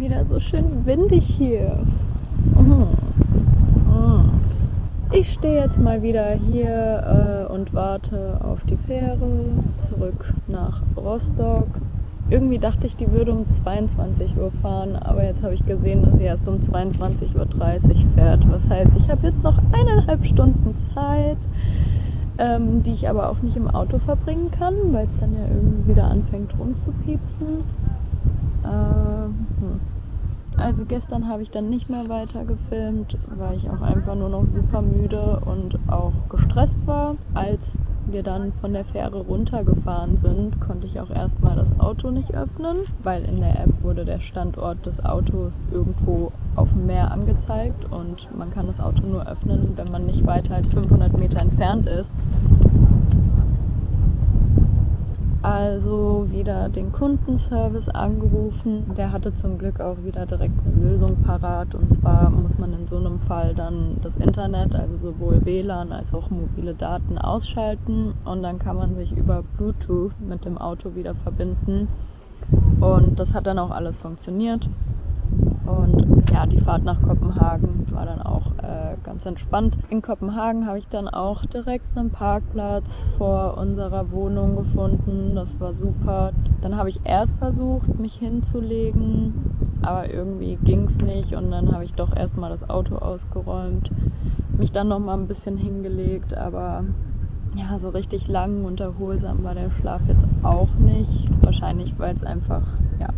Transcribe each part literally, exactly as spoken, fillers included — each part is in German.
schon wieder so schön windig hier. Ich stehe jetzt mal wieder hier äh, und warte auf die Fähre zurück nach Rostock. Irgendwie dachte ich, die würde um zweiundzwanzig Uhr fahren, aber jetzt habe ich gesehen, dass sie erst um zweiundzwanzig Uhr dreißig fährt. Was heißt, ich habe jetzt noch eineinhalb Stunden Zeit, ähm, die ich aber auch nicht im Auto verbringen kann, weil es dann ja irgendwie wieder anfängt rumzupiepsen. Ähm, hm. Also gestern habe ich dann nicht mehr weiter gefilmt, weil ich auch einfach nur noch super müde und auch gestresst war. Als wir dann von der Fähre runtergefahren sind, konnte ich auch erstmal das Auto nicht öffnen, weil in der App wurde der Standort des Autos irgendwo auf dem Meer angezeigt und man kann das Auto nur öffnen, wenn man nicht weiter als fünfhundert Meter entfernt ist. Also wieder den Kundenservice angerufen. Der hatte zum Glück auch wieder direkt eine Lösung parat. Und zwar muss man in so einem Fall dann das Internet, also sowohl W L A N als auch mobile Daten ausschalten. Und dann kann man sich über Bluetooth mit dem Auto wieder verbinden. Und das hat dann auch alles funktioniert. Und ja, die Fahrt nach Kopenhagen war dann auch äh, ganz entspannt. In Kopenhagen habe ich dann auch direkt einen Parkplatz vor unserer Wohnung gefunden. Das war super. Dann habe ich erst versucht, mich hinzulegen, aber irgendwie ging es nicht. Und dann habe ich doch erstmal das Auto ausgeräumt, mich dann nochmal ein bisschen hingelegt. Aber ja, so richtig lang und erholsam war der Schlaf jetzt auch nicht. Wahrscheinlich, weil es einfach, ja,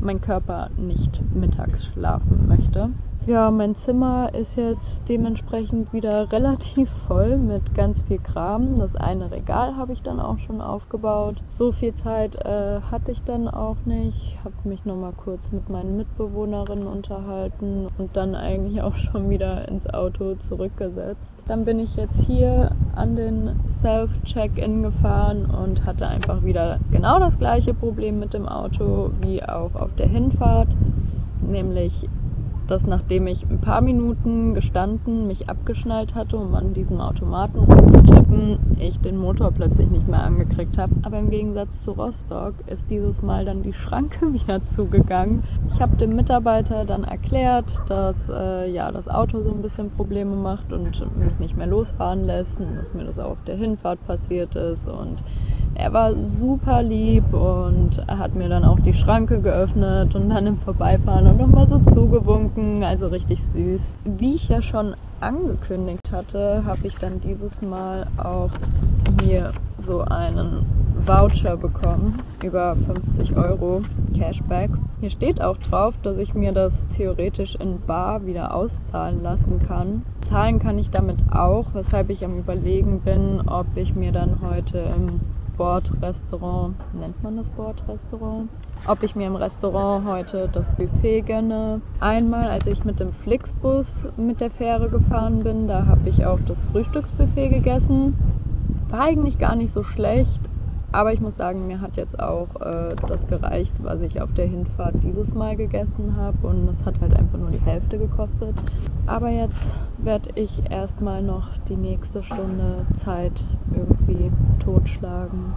mein Körper nicht mittags schlafen möchte. Ja, mein Zimmer ist jetzt dementsprechend wieder relativ voll mit ganz viel Kram. Das eine Regal habe ich dann auch schon aufgebaut. So viel Zeit äh, hatte ich dann auch nicht. Habe mich nochmal kurz mit meinen Mitbewohnerinnen unterhalten und dann eigentlich auch schon wieder ins Auto zurückgesetzt. Dann bin ich jetzt hier an den Self-Check-In gefahren und hatte einfach wieder genau das gleiche Problem mit dem Auto wie auch auf der Hinfahrt, nämlich dass nachdem ich ein paar Minuten gestanden, mich abgeschnallt hatte, um an diesem Automaten rumzutippen, ich den Motor plötzlich nicht mehr angekriegt habe. Aber im Gegensatz zu Rostock ist dieses Mal dann die Schranke wieder zugegangen. Ich habe dem Mitarbeiter dann erklärt, dass äh, ja, das Auto so ein bisschen Probleme macht und mich nicht mehr losfahren lässt, und dass mir das auf der Hinfahrt passiert ist. Und er war super lieb und hat mir dann auch die Schranke geöffnet und dann im Vorbeifahren und nochmal so zugewunken, also richtig süß. Wie ich ja schon angekündigt hatte, habe ich dann dieses Mal auch hier so einen Voucher bekommen, über fünfzig Euro Cashback. Hier steht auch drauf, dass ich mir das theoretisch in bar wieder auszahlen lassen kann. Zahlen kann ich damit auch, weshalb ich am Überlegen bin, ob ich mir dann heute im Bordrestaurant, nennt man das Bordrestaurant? Ob ich mir im Restaurant heute das Buffet gönne. Einmal, als ich mit dem Flixbus mit der Fähre gefahren bin, da habe ich auch das Frühstücksbuffet gegessen. War eigentlich gar nicht so schlecht, aber ich muss sagen, mir hat jetzt auch äh, das gereicht, was ich auf der Hinfahrt dieses Mal gegessen habe, und das hat halt einfach nur die Hälfte gekostet. Aber jetzt werde ich erstmal noch die nächste Stunde Zeit irgendwie totschlagen.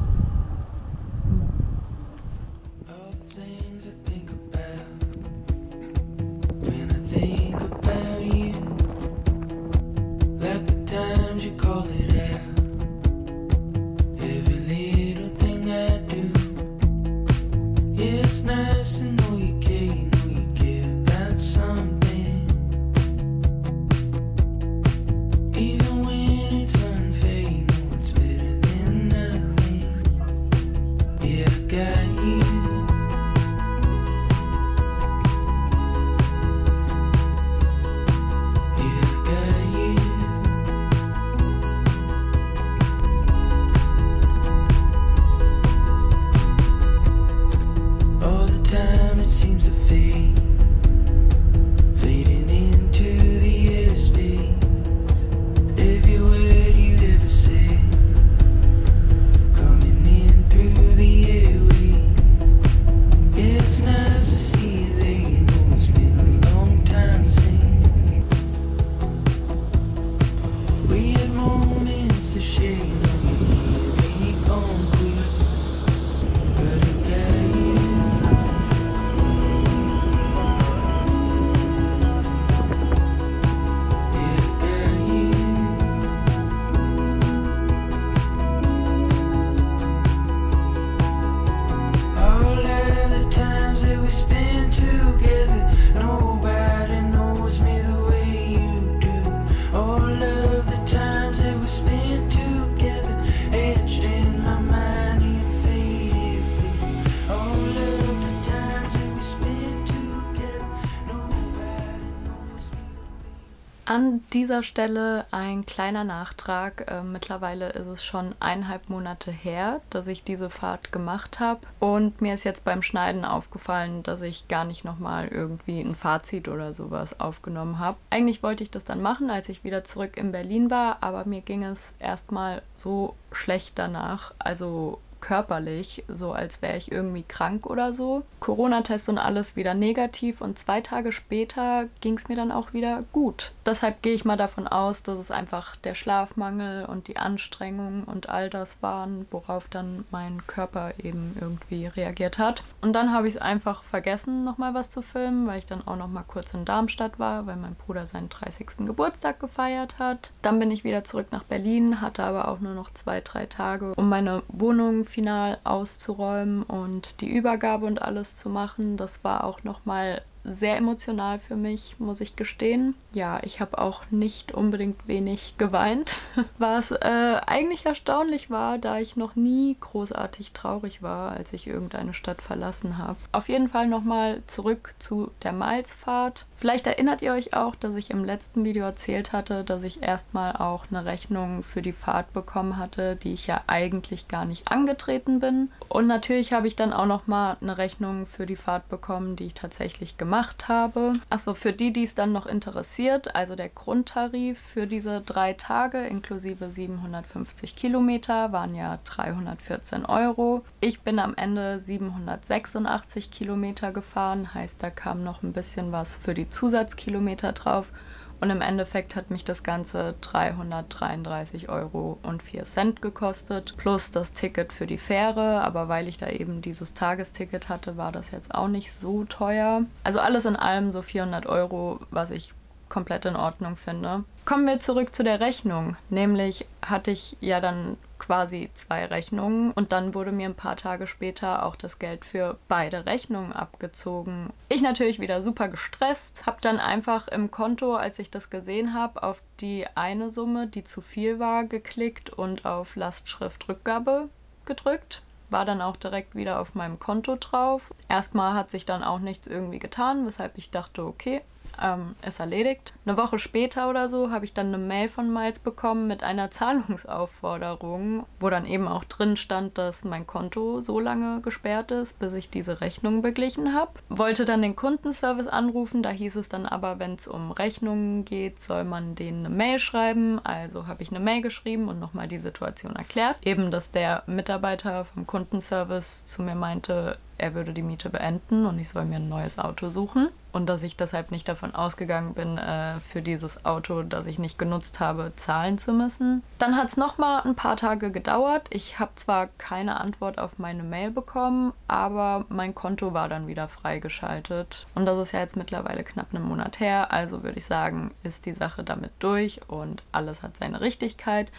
An dieser Stelle ein kleiner Nachtrag. Äh, mittlerweile ist es schon eineinhalb Monate her, dass ich diese Fahrt gemacht habe. Und mir ist jetzt beim Schneiden aufgefallen, dass ich gar nicht nochmal irgendwie ein Fazit oder sowas aufgenommen habe. Eigentlich wollte ich das dann machen, als ich wieder zurück in Berlin war, aber mir ging es erstmal so schlecht danach. Also körperlich, so als wäre ich irgendwie krank oder so. Corona-Test und alles wieder negativ und zwei Tage später ging es mir dann auch wieder gut. Deshalb gehe ich mal davon aus, dass es einfach der Schlafmangel und die Anstrengung und all das waren, worauf dann mein Körper eben irgendwie reagiert hat. Und dann habe ich es einfach vergessen, nochmal was zu filmen, weil ich dann auch nochmal kurz in Darmstadt war, weil mein Bruder seinen dreißigsten Geburtstag gefeiert hat. Dann bin ich wieder zurück nach Berlin, hatte aber auch nur noch zwei, drei Tage, um meine Wohnung final auszuräumen und die Übergabe und alles zu machen. Das war auch nochmal sehr emotional für mich, muss ich gestehen. Ja, ich habe auch nicht unbedingt wenig geweint, was äh, eigentlich erstaunlich war, da ich noch nie großartig traurig war, als ich irgendeine Stadt verlassen habe. Auf jeden Fall nochmal zurück zu der Miles-Fahrt. Vielleicht erinnert ihr euch auch, dass ich im letzten Video erzählt hatte, dass ich erstmal auch eine Rechnung für die Fahrt bekommen hatte, die ich ja eigentlich gar nicht angetreten bin. Und natürlich habe ich dann auch nochmal eine Rechnung für die Fahrt bekommen, die ich tatsächlich gemacht habe. habe. Achso, für die, die es dann noch interessiert, also der Grundtarif für diese drei Tage inklusive siebenhundertfünfzig Kilometer waren ja dreihundertvierzehn Euro. Ich bin am Ende siebenhundertsechsundachtzig Kilometer gefahren, heißt, da kam noch ein bisschen was für die Zusatzkilometer drauf. Und im Endeffekt hat mich das Ganze dreihundertdreiunddreißig Euro und vier Cent gekostet, plus das Ticket für die Fähre. Aber weil ich da eben dieses Tagesticket hatte, war das jetzt auch nicht so teuer. Also alles in allem so vierhundert Euro, was ich komplett in Ordnung finde. Kommen wir zurück zu der Rechnung. Nämlich hatte ich ja dann quasi zwei Rechnungen und dann wurde mir ein paar Tage später auch das Geld für beide Rechnungen abgezogen. Ich natürlich wieder super gestresst, habe dann einfach im Konto, als ich das gesehen habe, auf die eine Summe, die zu viel war, geklickt und auf Lastschriftrückgabe gedrückt. War dann auch direkt wieder auf meinem Konto drauf. Erstmal hat sich dann auch nichts irgendwie getan, weshalb ich dachte, okay, Ähm, ist erledigt. Eine Woche später oder so habe ich dann eine Mail von Miles bekommen mit einer Zahlungsaufforderung, wo dann eben auch drin stand, dass mein Konto so lange gesperrt ist, bis ich diese Rechnung beglichen habe. Wollte dann den Kundenservice anrufen, da hieß es dann aber, wenn es um Rechnungen geht, soll man denen eine Mail schreiben. Also habe ich eine Mail geschrieben und nochmal die Situation erklärt. Eben, dass der Mitarbeiter vom Kundenservice zu mir meinte, er würde die Miete beenden und ich soll mir ein neues Auto suchen. Und dass ich deshalb nicht davon ausgegangen bin, äh, für dieses Auto, das ich nicht genutzt habe, zahlen zu müssen. Dann hat es nochmal ein paar Tage gedauert. Ich habe zwar keine Antwort auf meine Mail bekommen, aber mein Konto war dann wieder freigeschaltet. Und das ist ja jetzt mittlerweile knapp einen Monat her. Also würde ich sagen, ist die Sache damit durch und alles hat seine Richtigkeit.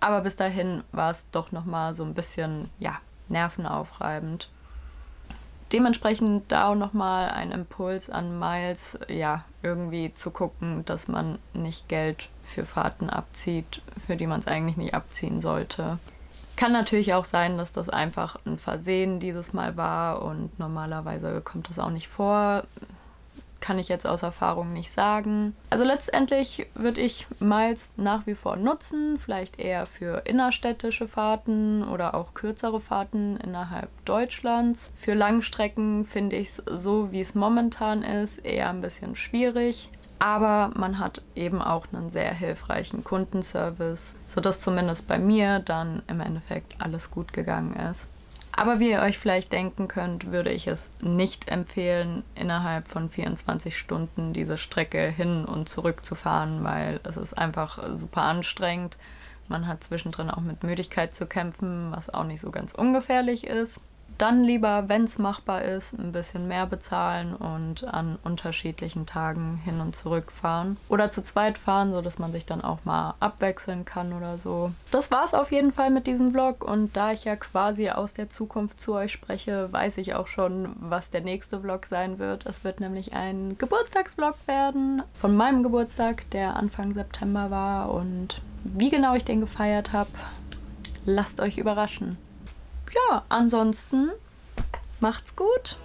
Aber bis dahin war es doch nochmal so ein bisschen, ja, nervenaufreibend. Dementsprechend da auch nochmal ein Impuls an Miles, ja, irgendwie zu gucken, dass man nicht Geld für Fahrten abzieht, für die man es eigentlich nicht abziehen sollte. Kann natürlich auch sein, dass das einfach ein Versehen dieses Mal war und normalerweise kommt das auch nicht vor. Kann ich jetzt aus Erfahrung nicht sagen. Also letztendlich würde ich Miles nach wie vor nutzen, vielleicht eher für innerstädtische Fahrten oder auch kürzere Fahrten innerhalb Deutschlands. Für Langstrecken finde ich es so, wie es momentan ist, eher ein bisschen schwierig. Aber man hat eben auch einen sehr hilfreichen Kundenservice, sodass zumindest bei mir dann im Endeffekt alles gut gegangen ist. Aber wie ihr euch vielleicht denken könnt, würde ich es nicht empfehlen, innerhalb von vierundzwanzig Stunden diese Strecke hin und zurück zu fahren, weil es ist einfach super anstrengend. Man hat zwischendrin auch mit Müdigkeit zu kämpfen, was auch nicht so ganz ungefährlich ist. Dann lieber, wenn es machbar ist, ein bisschen mehr bezahlen und an unterschiedlichen Tagen hin und zurück fahren. Oder zu zweit fahren, sodass man sich dann auch mal abwechseln kann oder so. Das war's auf jeden Fall mit diesem Vlog und da ich ja quasi aus der Zukunft zu euch spreche, weiß ich auch schon, was der nächste Vlog sein wird. Es wird nämlich ein Geburtstagsvlog werden von meinem Geburtstag, der Anfang September war, und wie genau ich den gefeiert habe, lasst euch überraschen. Ja, ansonsten macht's gut.